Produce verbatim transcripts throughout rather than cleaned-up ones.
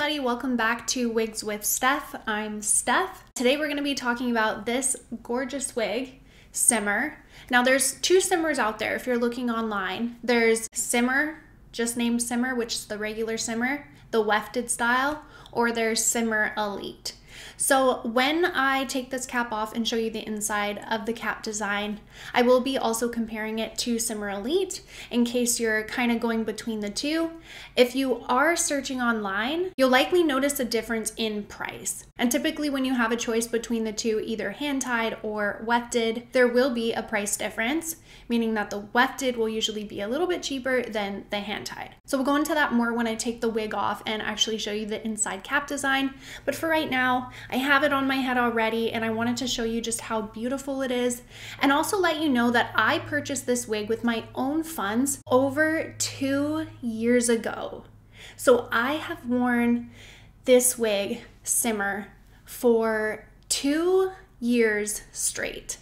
everybody, welcome back to Wigs with Steph. I'm Steph. Today we're going to be talking about this gorgeous wig, Simmer. Now there's two Simmers out there if you're looking online. There's Simmer, just named Simmer, which is the regular Simmer, the wefted style, or there's Simmer Elite. So when I take this cap off and show you the inside of the cap design, I will be also comparing it to Simmer Elite in case you're kind of going between the two. If you are searching online, you'll likely notice a difference in price. And typically when you have a choice between the two, either hand-tied or wefted, there will be a price difference, meaning that the wefted will usually be a little bit cheaper than the hand-tied. So we'll go into that more when I take the wig off and actually show you the inside cap design. But for right now, I have it on my head already and I wanted to show you just how beautiful it is and also let you know that I purchased this wig with my own funds over two years ago. So I have worn this wig, Simmer, for two years straight,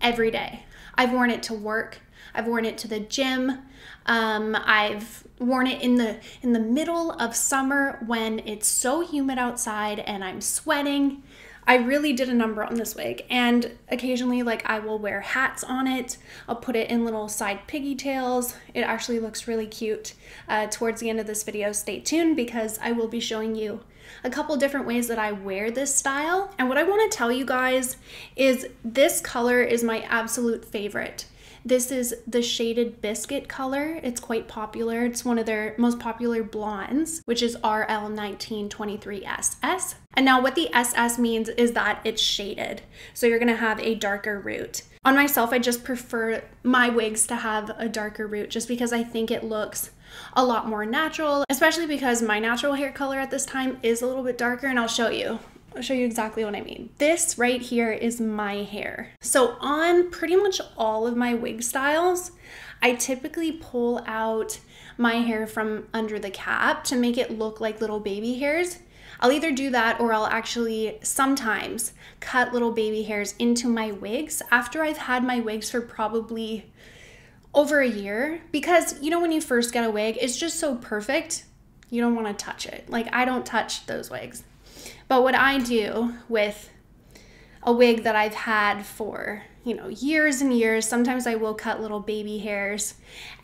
every day. I've worn it to work, I've worn it to the gym, um, I've worn it in the in the middle of summer when it's so humid outside and I'm sweating. I really did a number on this wig, and occasionally, like, I will wear hats on it. I'll put it in little side pigtails. It actually looks really cute. Uh, towards the end of this video, stay tuned because I will be showing you a couple different ways that I wear this style. And what I want to tell you guys is this color is my absolute favorite. This is the Shaded Biscuit color. It's quite popular. It's one of their most popular blondes, which is R L nineteen twenty-three S S. And now what the S S means is that it's shaded. So you're gonna have a darker root. On myself, I just prefer my wigs to have a darker root just because I think it looks a lot more natural, especially because my natural hair color at this time is a little bit darker, and I'll show you. I'll show you exactly what I mean. This right here is my hair. So on pretty much all of my wig styles, I typically pull out my hair from under the cap to make it look like little baby hairs. I'll either do that or I'll actually sometimes cut little baby hairs into my wigs after I've had my wigs for probably over a year, because you know when you first get a wig, it's just so perfect, you don't want to touch it. Like, I don't touch those wigs. But what I do with a wig that I've had for, you know, years and years, sometimes I will cut little baby hairs,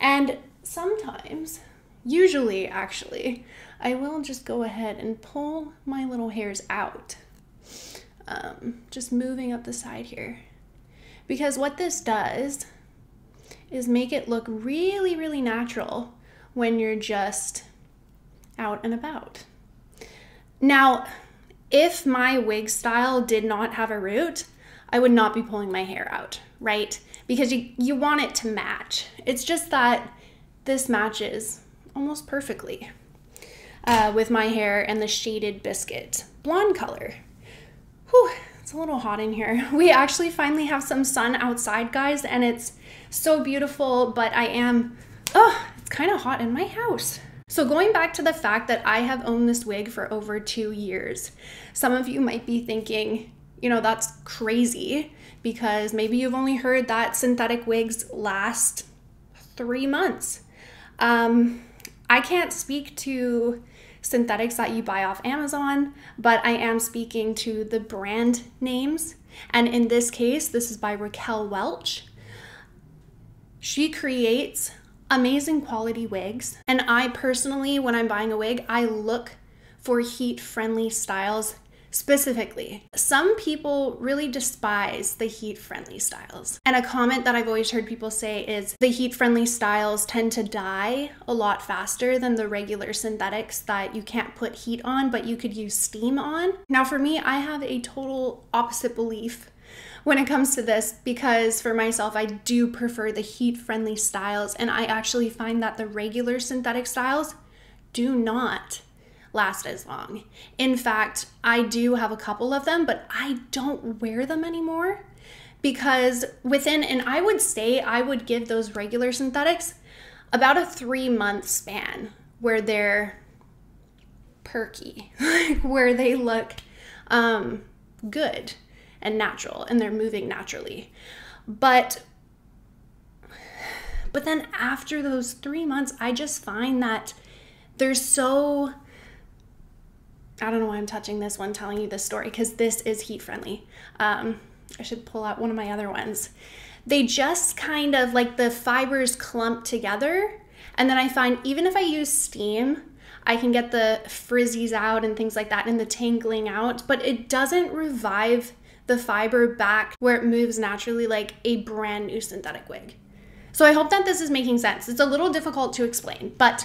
and sometimes, usually actually, I will just go ahead and pull my little hairs out. Um, just moving up the side here. Because what this does is make it look really, really natural when you're just out and about. Now, if my wig style did not have a root, I would not be pulling my hair out, right? Because you, you want it to match. It's just that this matches almost perfectly uh, with my hair and the Shaded Biscuit blonde color. Whew, it's a little hot in here. We actually finally have some sun outside, guys, and it's so beautiful, but I am, oh, it's kind of hot in my house. So going back to the fact that I have owned this wig for over two years, some of you might be thinking, you know, that's crazy, because maybe you've only heard that synthetic wigs last three months. Um, I can't speak to synthetics that you buy off Amazon, but I am speaking to the brand names. And in this case, this is by Raquel Welch. She creates amazing quality wigs, and I personally, when I'm buying a wig, I look for heat-friendly styles specifically. Some people really despise the heat-friendly styles, and a comment that I've always heard people say is the heat-friendly styles tend to die a lot faster than the regular synthetics that you can't put heat on but you could use steam on. Now for me, I have a total opposite belief when it comes to this, because for myself, I do prefer the heat-friendly styles, and I actually find that the regular synthetic styles do not last as long. In fact, I do have a couple of them, but I don't wear them anymore, because within, and I would say I would give those regular synthetics about a three-month span where they're perky, where they look um, good and natural, and they're moving naturally. But but then after those three months, I just find that they're so I don't know why I'm touching this one, telling you this story, because this is heat friendly. Um, I should pull out one of my other ones. They just kind of like the fibers clump together. And then I find even if I use steam, I can get the frizzies out and things like that and the tangling out, but it doesn't revive the fiber back where it moves naturally like a brand new synthetic wig. So I hope that this is making sense. It's a little difficult to explain, but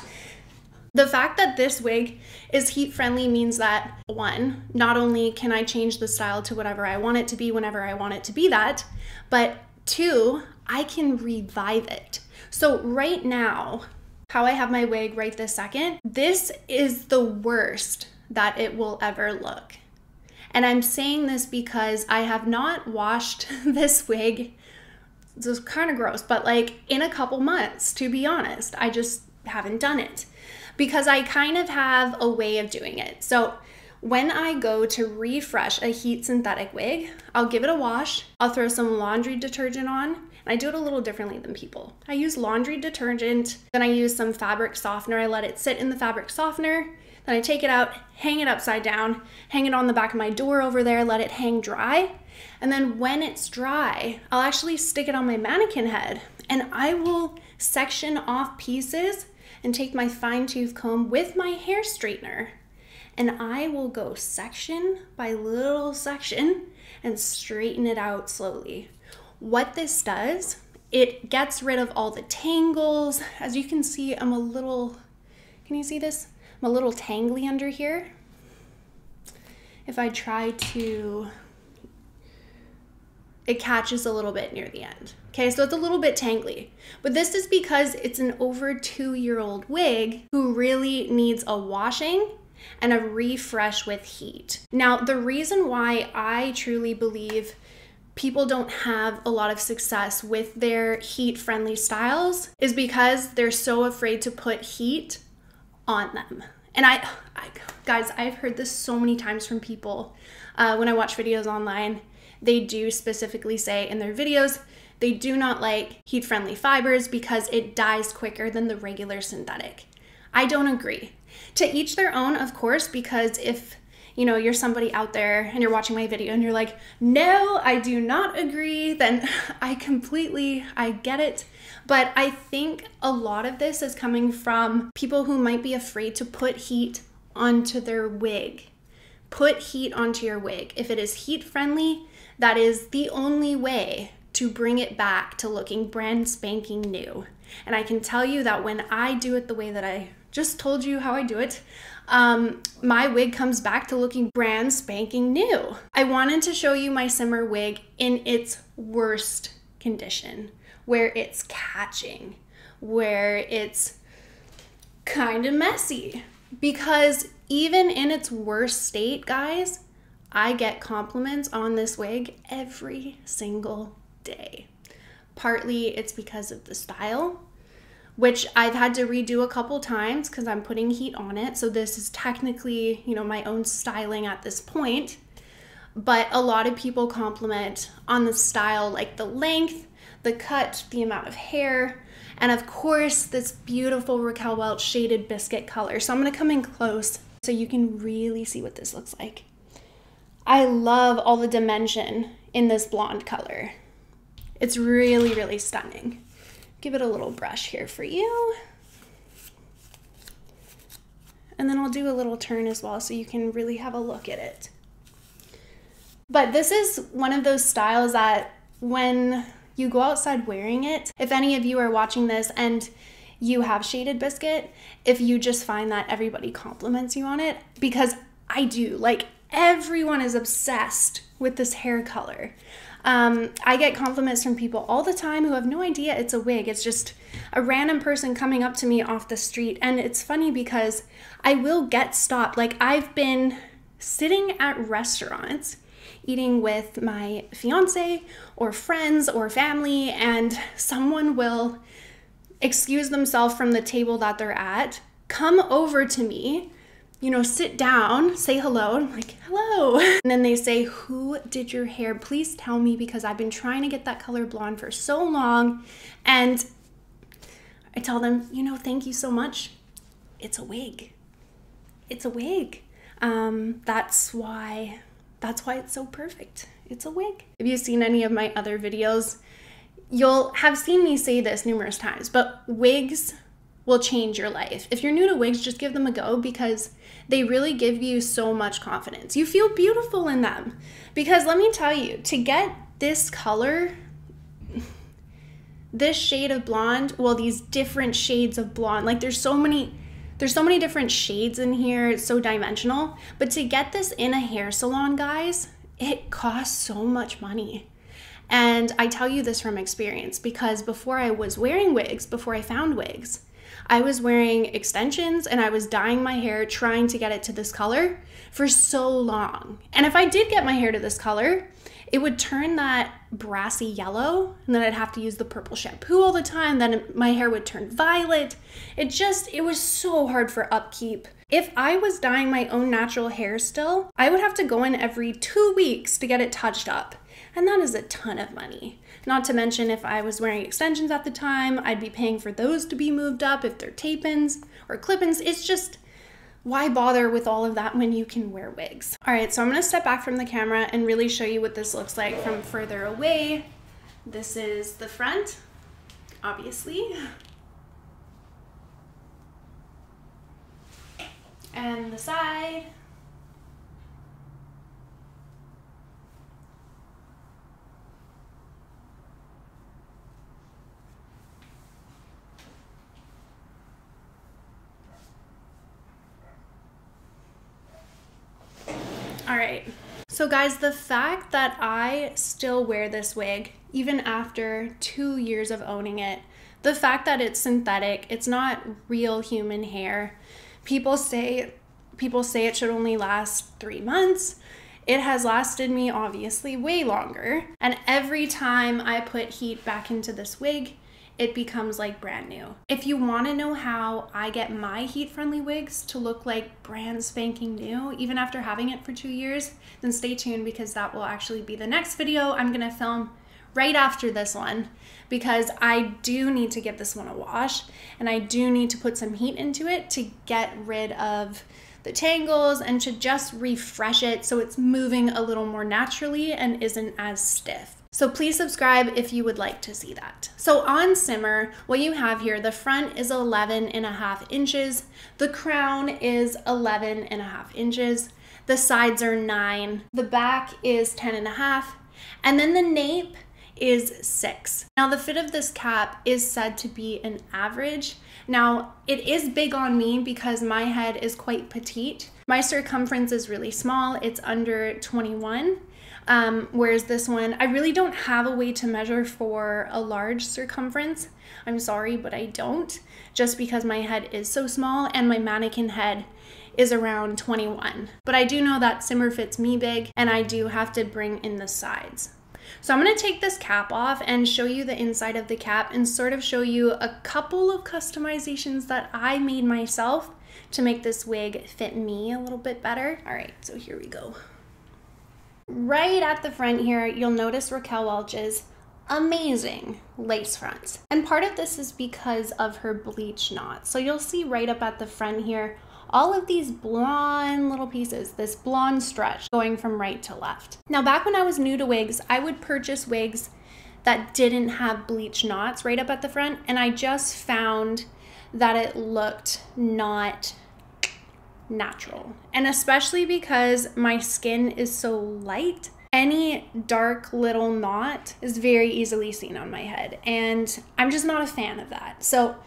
the fact that this wig is heat friendly means that, one, not only can I change the style to whatever I want it to be whenever I want it to be that, but two, I can revive it. So right now, how I have my wig right this second, this is the worst that it will ever look. And I'm saying this because I have not washed this wig. This is kind of gross, but like in a couple months, to be honest, I just haven't done it. Because I kind of have a way of doing it. So when I go to refresh a heat synthetic wig, I'll give it a wash. I'll throw some laundry detergent on. And I do it a little differently than people. I use laundry detergent, then I use some fabric softener. I let it sit in the fabric softener. Then I take it out, hang it upside down, hang it on the back of my door over there, let it hang dry. And then when it's dry, I'll actually stick it on my mannequin head and I will section off pieces and take my fine tooth comb with my hair straightener. And I will go section by little section and straighten it out slowly. What this does, it gets rid of all the tangles. As you can see, I'm a little, can you see this? I'm a little tangly under here. If I try to, it catches a little bit near the end. Okay, so it's a little bit tangly, but this is because it's an over two year old wig who really needs a washing and a refresh with heat. Now, the reason why I truly believe people don't have a lot of success with their heat friendly styles is because they're so afraid to put heat on them. And I, I guys, I've heard this so many times from people uh, when I watch videos online. They do specifically say in their videos, they do not like heat friendly fibers because it dies quicker than the regular synthetic. I don't agree. To each their own, of course, because if you know, you're somebody out there and you're watching my video and you're like, no, I do not agree, then I completely, I get it. But I think a lot of this is coming from people who might be afraid to put heat onto their wig. Put heat onto your wig. If it is heat friendly, that is the only way to bring it back to looking brand spanking new. And I can tell you that when I do it the way that I just told you how I do it, um, my wig comes back to looking brand spanking new. I wanted to show you my Simmer wig in its worst condition, where it's catching, where it's kind of messy, because even in its worst state, guys, I get compliments on this wig every single day. Partly it's because of the style, which I've had to redo a couple times because I'm putting heat on it. So this is technically, you know, my own styling at this point. But a lot of people compliment on the style, like the length, the cut, the amount of hair, and of course this beautiful Raquel Welch Shaded Biscuit color. So I'm gonna come in close so you can really see what this looks like. I love all the dimension in this blonde color. It's really, really stunning. Give it a little brush here for you. And then I'll do a little turn as well so you can really have a look at it. But this is one of those styles that when you go outside wearing it, if any of you are watching this and you have Shaded Biscuit, if you just find that everybody compliments you on it, because I do, like everyone is obsessed with this hair color. Um, I get compliments from people all the time who have no idea it's a wig. It's just a random person coming up to me off the street. And it's funny because I will get stopped. Like I've been sitting at restaurants eating with my fiance or friends or family, and someone will excuse themselves from the table that they're at, come over to me, you know, sit down, say hello. I'm like, hello. And then they say, who did your hair? Please tell me, because I've been trying to get that color blonde for so long. And I tell them, you know, thank you so much. It's a wig. It's a wig. Um, that's why, that's why it's so perfect. It's a wig. If you've seen any of my other videos, you'll have seen me say this numerous times, but wigs will change your life. If you're new to wigs, just give them a go because they really give you so much confidence. You feel beautiful in them because let me tell you, to get this color, this shade of blonde, well, these different shades of blonde, like there's so many, there's so many different shades in here. It's so dimensional, but to get this in a hair salon, guys, it costs so much money. And I tell you this from experience because before I was wearing wigs, before I found wigs, I was wearing extensions and I was dyeing my hair trying to get it to this color for so long. And if I did get my hair to this color, it would turn that brassy yellow and then I'd have to use the purple shampoo all the time. Then my hair would turn violet. It just, it was so hard for upkeep. If I was dyeing my own natural hair still, I would have to go in every two weeks to get it touched up. And that is a ton of money. Not to mention if I was wearing extensions at the time, I'd be paying for those to be moved up if they're tape-ins or clip-ins. It's just, why bother with all of that when you can wear wigs? All right, so I'm gonna step back from the camera and really show you what this looks like from further away. This is the front, obviously. And the side. All right, so guys, the fact that I still wear this wig, even after two years of owning it, the fact that it's synthetic, it's not real human hair. People say, people say it should only last three months. It has lasted me obviously way longer. And every time I put heat back into this wig, it becomes like brand new. If you want to know how I get my heat-friendly wigs to look like brand spanking new, even after having it for two years, then stay tuned because that will actually be the next video I'm gonna film right after this one because I do need to give this one a wash and I do need to put some heat into it to get rid of the tangles and to just refresh it so it's moving a little more naturally and isn't as stiff. So please subscribe if you would like to see that. So on Simmer, what you have here, the front is eleven and a half inches. The crown is eleven and a half inches. The sides are nine. The back is ten and a half. And then the nape is six. Now the fit of this cap is said to be an average. Now it is big on me because my head is quite petite. My circumference is really small. It's under twenty-one. Um, whereas this one, I really don't have a way to measure for a large circumference. I'm sorry, but I don't, just because my head is so small and my mannequin head is around twenty-one. But I do know that Simmer fits me big and I do have to bring in the sides. So I'm going to take this cap off and show you the inside of the cap and sort of show you a couple of customizations that I made myself to make this wig fit me a little bit better. All right, so here we go. Right at the front here, you'll notice Raquel Welch's amazing lace fronts. And part of this is because of her bleach knots. So you'll see right up at the front here, all of these blonde little pieces, this blonde stretch going from right to left. Now, back when I was new to wigs, I would purchase wigs that didn't have bleach knots right up at the front. And I just found that it looked not natural. And especially because my skin is so light, any dark little knot is very easily seen on my head. And I'm just not a fan of that. So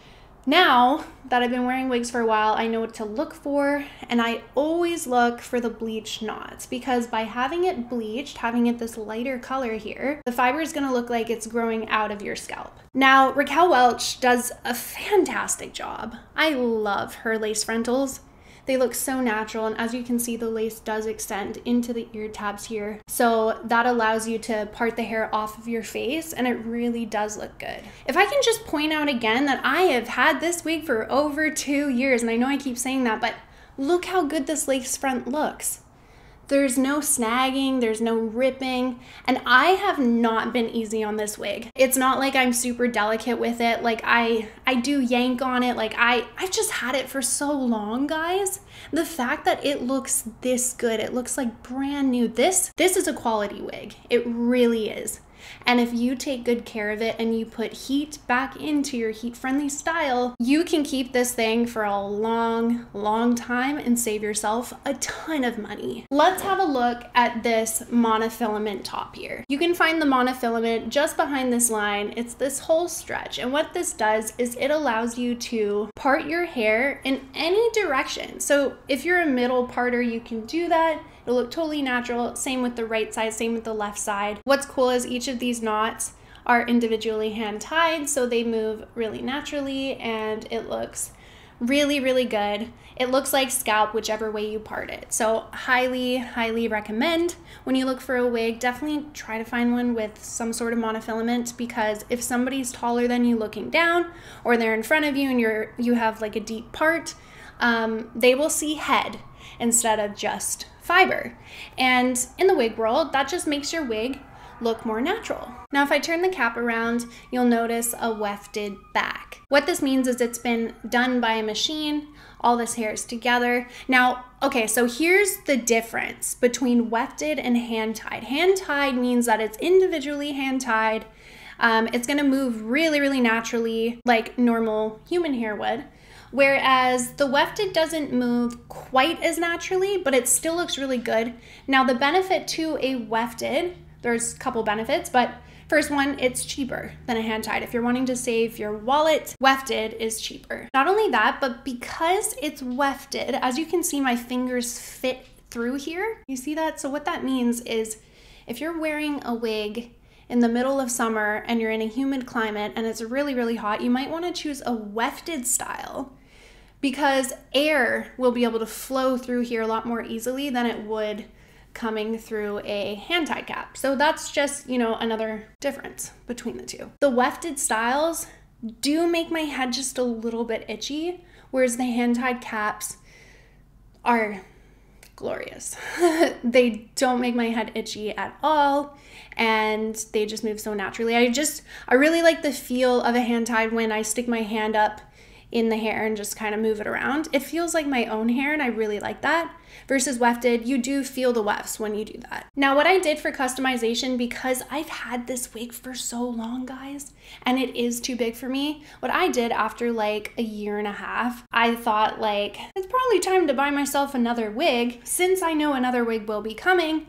now that I've been wearing wigs for a while, I know what to look for. And I always look for the bleach knots because by having it bleached, having it this lighter color here, the fiber is going to look like it's growing out of your scalp. Now, Raquel Welch does a fantastic job. I love her lace frontals. They look so natural, and as you can see, the lace does extend into the ear tabs here. So that allows you to part the hair off of your face, and it really does look good. If I can just point out again that I have had this wig for over two years, and I know I keep saying that, but look how good this lace front looks. There's no snagging, there's no ripping, and I have not been easy on this wig. It's not like I'm super delicate with it, like I I do yank on it, like I, I've just had it for so long, guys. The fact that it looks this good, it looks like brand new, this, this is a quality wig, it really is. And if you take good care of it and you put heat back into your heat-friendly style, you can keep this thing for a long, long time and save yourself a ton of money. Let's have a look at this monofilament top here. You can find the monofilament just behind this line. It's this whole stretch. And what this does is it allows you to part your hair in any direction. So if you're a middle parter, you can do that. It'll look totally natural. Same with the right side, same with the left side. What's cool is each of these knots are individually hand tied, so they move really naturally and it looks really, really good. It looks like scalp whichever way you part it. So highly, highly recommend. When you look for a wig, definitely try to find one with some sort of monofilament, because if somebody's taller than you looking down, or they're in front of you and you're you have like a deep part, um, they will see head instead of just fiber. And in the wig world, that just makes your wig look more natural. Now, if I turn the cap around, you'll notice a wefted back. What this means is it's been done by a machine. All this hair is together. Now, okay, so here's the difference between wefted and hand-tied. Hand-tied means that it's individually hand-tied. Um, it's gonna move really, really naturally like normal human hair would. Whereas the wefted doesn't move quite as naturally, but it still looks really good. Now, the benefit to a wefted, there's a couple benefits, but first one, it's cheaper than a hand-tied. If you're wanting to save your wallet, wefted is cheaper. Not only that, but because it's wefted, as you can see, my fingers fit through here. You see that? So what that means is if you're wearing a wig in the middle of summer and you're in a humid climate and it's really, really hot, you might want to choose a wefted style, because air will be able to flow through here a lot more easily than it would coming through a hand-tied cap. So that's just, you know, another difference between the two. The wefted styles do make my head just a little bit itchy, whereas the hand-tied caps are glorious. They don't make my head itchy at all, and they just move so naturally. I just, I really like the feel of a hand-tied when I stick my hand up in the hair and just kind of move it around. It feels like my own hair, and I really like that. Versus wefted, you do feel the wefts when you do that. Now, what I did for customization, because I've had this wig for so long, guys, and it is too big for me, what I did after like a year and a half, I thought like, it's probably time to buy myself another wig. Since I know another wig will be coming,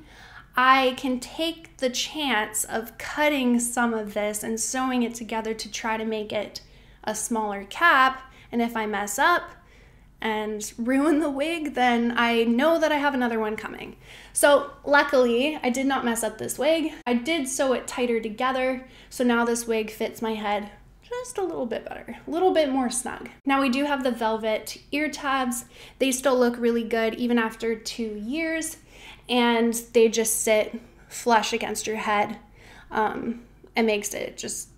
I can take the chance of cutting some of this and sewing it together to try to make it a smaller cap. And if I mess up and ruin the wig, then I know that I have another one coming. So luckily, I did not mess up this wig. I did sew it tighter together, so now this wig fits my head just a little bit better, a little bit more snug. Now, we do have the velvet ear tabs. They still look really good even after two years, and they just sit flush against your head. Um, it makes it just,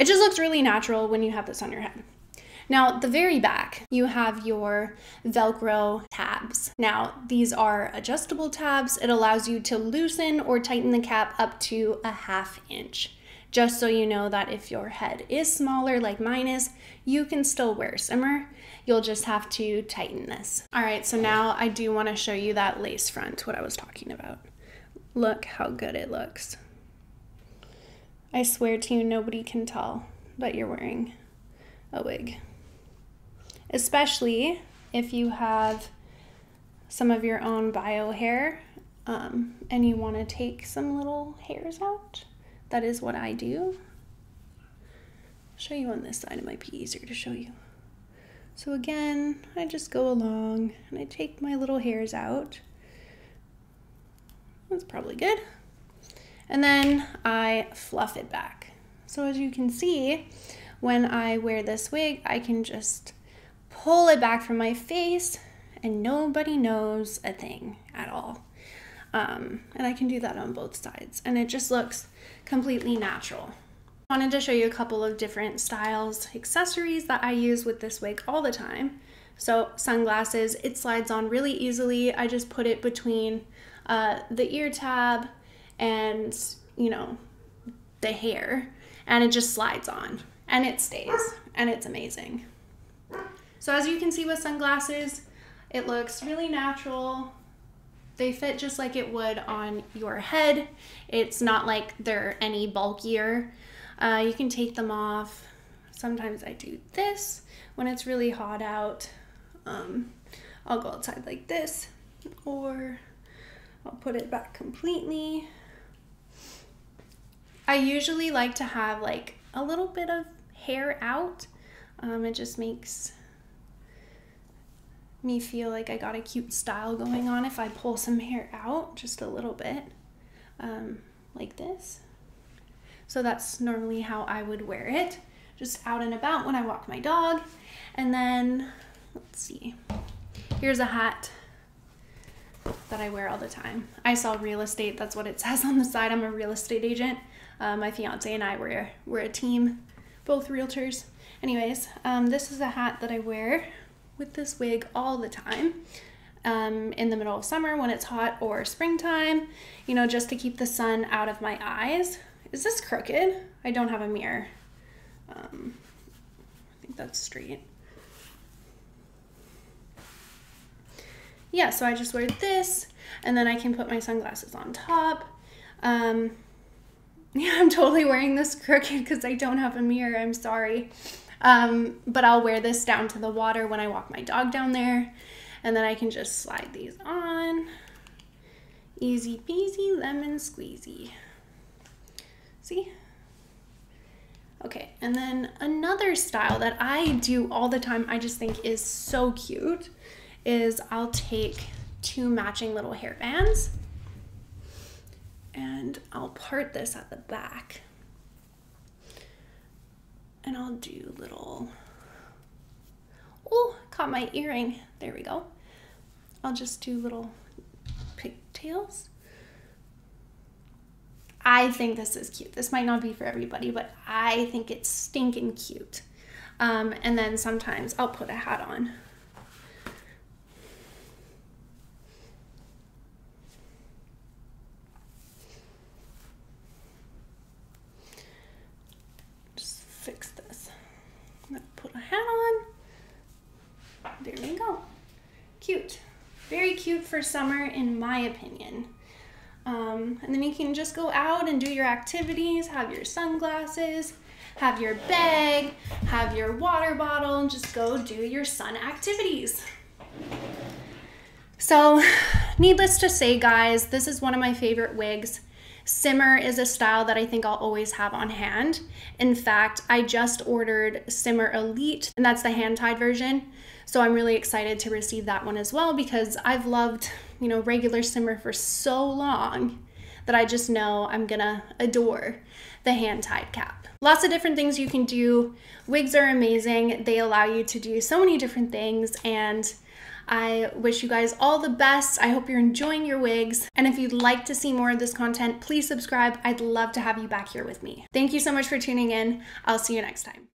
it just looks really natural when you have this on your head. Now, the very back, you have your Velcro tabs. Now, these are adjustable tabs. It allows you to loosen or tighten the cap up to a half inch. Just so you know that if your head is smaller, like mine is, you can still wear Simmer. You'll just have to tighten this. All right, so now I do want to show you that lace front, what I was talking about. Look how good it looks. I swear to you, nobody can tell, but you're wearing a wig. Especially if you have some of your own bio hair um, and you want to take some little hairs out. That is what I do. I'll show you on this side. It might be easier to show you. So again, I just go along and I take my little hairs out. That's probably good. And then I fluff it back. So as you can see, when I wear this wig, I can just pull it back from my face and nobody knows a thing at all. Um, and I can do that on both sides, and it just looks completely natural. I wanted to show you a couple of different styles, accessories that I use with this wig all the time. So sunglasses, it slides on really easily. I just put it between uh, the ear tab, and, you know, the hair, and it just slides on and it stays, and it's amazing. So as you can see with sunglasses, it looks really natural. They fit just like it would on your head. It's not like they're any bulkier. Uh, you can take them off. Sometimes I do this when it's really hot out. Um, I'll go outside like this, or I'll put it back completely. I usually like to have like a little bit of hair out. Um, it just makes me feel like I got a cute style going on if I pull some hair out just a little bit, um, like this. So that's normally how I would wear it, just out and about when I walk my dog. And then, let's see, here's a hat that I wear all the time. I sell real estate, that's what it says on the side. I'm a real estate agent. Uh, my fiance and I, we're, we're a team, both realtors. Anyways, um, this is a hat that I wear with this wig all the time, um, in the middle of summer when it's hot, or springtime, you know, just to keep the sun out of my eyes. Is this crooked? I don't have a mirror. Um, I think that's straight. Yeah, so I just wear this, and then I can put my sunglasses on top. Um, yeah, I'm totally wearing this crooked because I don't have a mirror, I'm sorry. Um, but I'll wear this down to the water when I walk my dog down there, and then I can just slide these on. Easy peasy, lemon squeezy. See? Okay, and then another style that I do all the time, I just think is so cute, is I'll take two matching little hair bands and I'll part this at the back. And I'll do little, oh, caught my earring. There we go. I'll just do little pigtails. I think this is cute. This might not be for everybody, but I think it's stinking cute. Um, and then sometimes I'll put a hat on. Cute for summer, in my opinion. Um, and then you can just go out and do your activities, have your sunglasses, have your bag, have your water bottle, and just go do your sun activities. So, needless to say, guys, this is one of my favorite wigs. Simmer is a style that I think I'll always have on hand. In fact, I just ordered Simmer Elite, and that's the hand-tied version. So I'm really excited to receive that one as well, because I've loved, you know, regular Simmer for so long that I just know I'm gonna adore the hand-tied cap. Lots of different things you can do. Wigs are amazing. They allow you to do so many different things, and I wish you guys all the best. I hope you're enjoying your wigs. And if you'd like to see more of this content, please subscribe. I'd love to have you back here with me. Thank you so much for tuning in. I'll see you next time.